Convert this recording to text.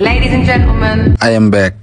Ladies and gentlemen, I am back.